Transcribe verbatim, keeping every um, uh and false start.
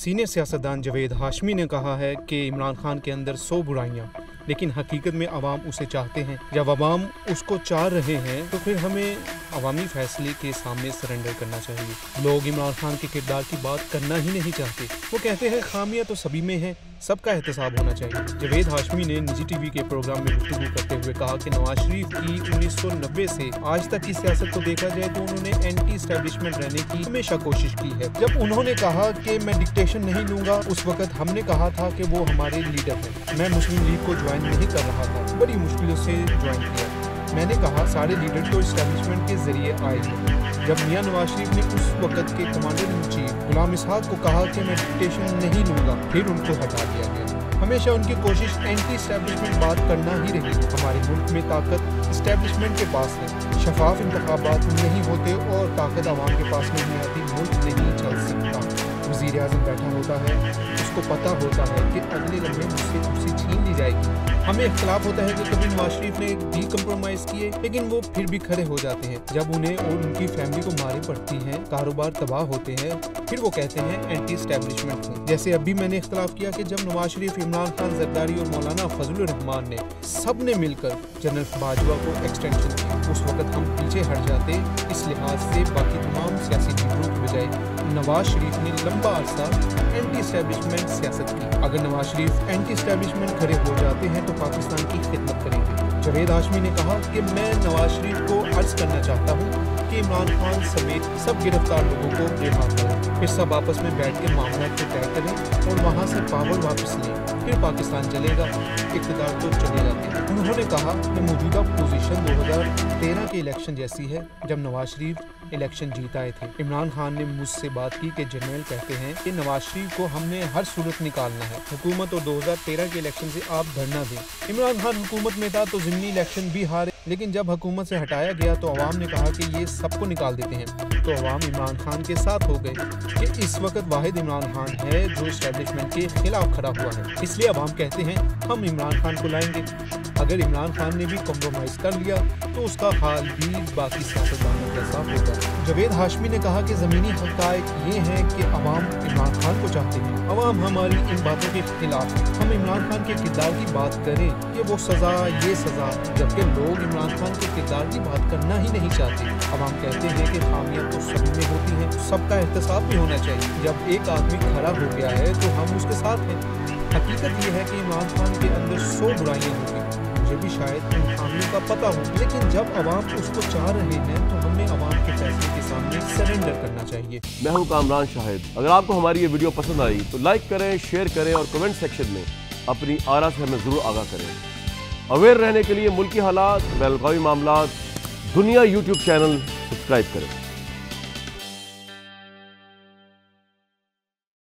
Senior सियासतदान जावेद हाशमी ने कहा है कि इमरान खान के अंदर सौ बुराइयाँ, लेकिन हकीकत में आवाम उसे चाहते हैं। जब आवाम उसको चाह रहे हैं तो फिर हमें अवामी फैसले के सामने सरेंडर करना चाहिए। लोग इमरान खान के किरदार की बात करना ही नहीं चाहते। वो कहते हैं खामियां तो सभी में हैं, सबका एहतसाब होना चाहिए। जावेद हाशमी ने निजी टीवी के प्रोग्राम में गुफ्तगू करते हुए कहा कि नवाज शरीफ की उन्नीस सौ नब्बे से आज तक की सियासत को देखा जाए तो उन्होंने एंटी स्टैब्लिशमेंट रहने की हमेशा कोशिश की है। जब उन्होंने कहा कि मैं डिक्टेशन नहीं लूँगा, उस वक्त हमने कहा था कि वो हमारे लीडर हैं। मैं मुस्लिम लीग को ज्वाइन नहीं कर रहा था, बड़ी मुश्किलों से ज्वाइन किया। मैंने कहा सारे लीडर तो इस्टेब्लिशमेंट के जरिए आए थे। जब मियाँ नवाज शरीफ ने उस वक्त के कमांडर इन चीफ गुलाम इसहाक को कहा कि मैं डिक्टेशन नहीं लूँगा, फिर उनको हटा दिया गया। हमेशा उनकी कोशिश एंटी इस्टेब्लिशमेंट बात करना ही रही। हमारे मुल्क में ताकत इस्टेब्लिशमेंट के पास है, शफाफ इंतखाबात नहीं होते और ताकत आवाम के पास नहीं आती, मुल्क नहीं चल सकता। वज़ीर आज़म बैठा होता है, उसको पता होता है कि अगले लम्हे मुझसे कुर्सी छीन ली जाएगी। हमें इख्तलाफ होता है कि कभी नवाज शरीफ ने भी कम्प्रोमाइज़ किए, लेकिन वो फिर भी खड़े हो जाते हैं। जब उन्हें और उनकी फैमिली को मारे पड़ती हैं, कारोबार तबाह होते हैं, फिर वो कहते हैं एंटी स्टैब्लिशमेंट है। जैसे अभी मैंने इख्तलाफ किया कि जब नवाज शरीफ, इमरान खान, जरदारी और मौलाना फजलुर रहमान ने सब ने मिलकर जनरल बाजवा को एक्सटेंशन किया, उस वक्त हम पीछे हट जाते। इस लिहाज से बाकी तमाम सियासी लीडरों की बजाय नवाज शरीफ ने लंबा अरसा एंटी स्टैब्लिशमेंट सियासत की। अगर नवाज शरीफ एंटी स्टैब्लिशमेंट खड़े हो जाते हैं तो पाकिस्तान की खिदमत करेंगे। जावेद हाशमी ने कहा कि मैं नवाज शरीफ को अर्ज करना चाहता हूँ कि इमरान खान समेत सब गिरफ्तार लोगों को रिहा करें, फिर सब आपस में बैठ के मामला को तय करें और वहाँ से पावर वापस लें, फिर पाकिस्तान चलेगा, इक़्तिदार तो चले जाते हैं। उन्होंने कहा कि मौजूदा पोजीशन दो हज़ार तेरह के इलेक्शन जैसी है, जब नवाज शरीफ इलेक्शन जीत आए थे। इमरान खान ने मुझसे बात की कि जनरल कहते हैं कि नवाज शरीफ को हमने हर सूरत निकालना है, हुकूमत और दो हज़ार तेरह के इलेक्शन से आप धरना दें। इमरान खान हुकूमत में था तो ज़िमनी इलेक्शन भी हारे, लेकिन जब हुकूमत से हटाया गया तो आवाम ने कहा कि ये सबको निकाल देते हैं, तो आवाम इमरान खान के साथ हो गए कि इस वक्त वाहिद इमरान खान है जो इस्टेब्लिशमेंट के खिलाफ खड़ा हुआ है, इसलिए आवाम कहते हैं हम इमरान खान को लाएंगे। अगर इमरान खान ने भी कॉम्प्रोमाइज़ कर लिया तो उसका हाल भी बाकी सियासतदानों के साथ होगा। जावेद हाशमी ने कहा कि ज़मीनी हक़ाइक़ ये हैं कि आवाम इमरान खान को चाहते हैं, आवाम हमारी इन बातों के खिलाफ है। हम इमरान खान के किरदार की बात करें कि वो सज़ा ये सज़ा, जबकि लोग इमरान खान के किरदार की बात करना ही नहीं चाहते। आवाम कहते हैं कि खामियाँ तो सभी में होती हैं, सबका एहतसाब भी होना चाहिए। जब एक आदमी खड़ा हो गया है तो हम उसके साथ हैं। हकीकत ये है कि इमरान खान के अंदर सौ बुराइयाँ होती, भी शायद उन खामियों का पता हो, लेकिन जब आवाम उसको चाह रहे हैं तो हमें आवाम के फैसले के सामने सरेंडर करना चाहिए। मैं हूं कामरान शाहिद। अगर आपको हमारी ये वीडियो पसंद आई तो लाइक करें, शेयर करें और कमेंट सेक्शन में अपनी आरा से हमें जरूर आगाह करें। अवेयर रहने के लिए मुल्की हालात, बैलगावी मामला, दुनिया यूट्यूब चैनल सब्सक्राइब करें।